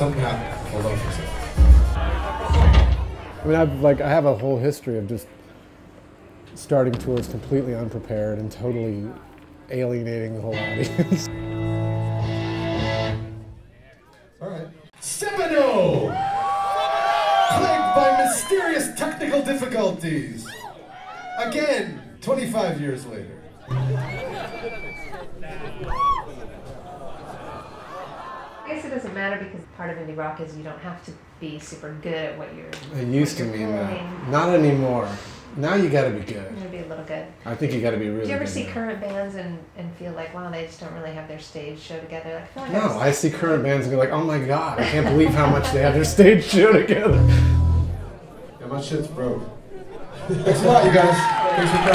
something I will love myself. I mean, I have a whole history of just starting tours completely unprepared and totally alienating the whole audience. All right. Stefano! Plagued by mysterious technical difficulties. Again, 25 years later. I guess it doesn't matter because part of indie rock is you don't have to be super good at what you're doing. It used to be, not anymore. Now you gotta be good. You gotta be a little good. I think you gotta be really good. Do you ever see current bands and feel like, wow, they just don't really have their stage show together? Like, I feel like I see current bands and go like, oh my god, I can't believe how much they have their stage show together. Yeah, my shit's broke. Thanks a lot, you guys. Thanks for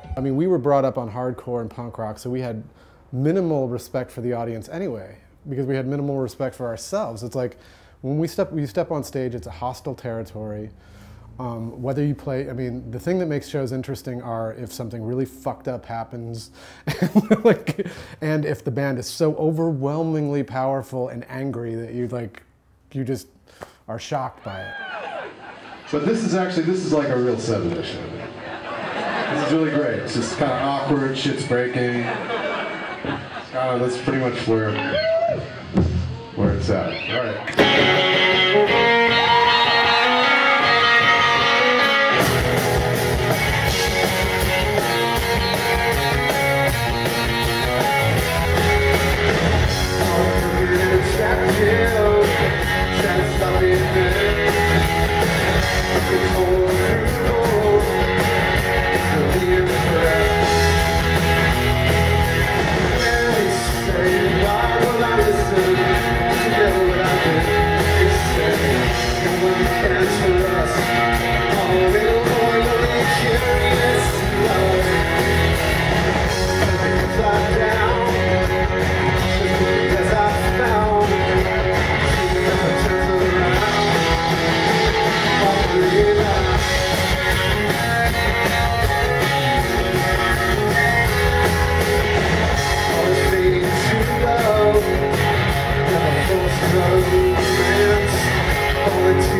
coming. I mean, we were brought up on hardcore and punk rock, so we had minimal respect for the audience anyway, because we had minimal respect for ourselves. It's like, when you step on stage, it's a hostile territory. Whether you play, I mean, the thing that makes shows interesting are if something really fucked up happens, and if the band is so overwhelmingly powerful and angry that you just are shocked by it. But this is like a real 7-ish show. This is really great. It's just kind of awkward, shit's breaking. That's pretty much where it's at. All right. All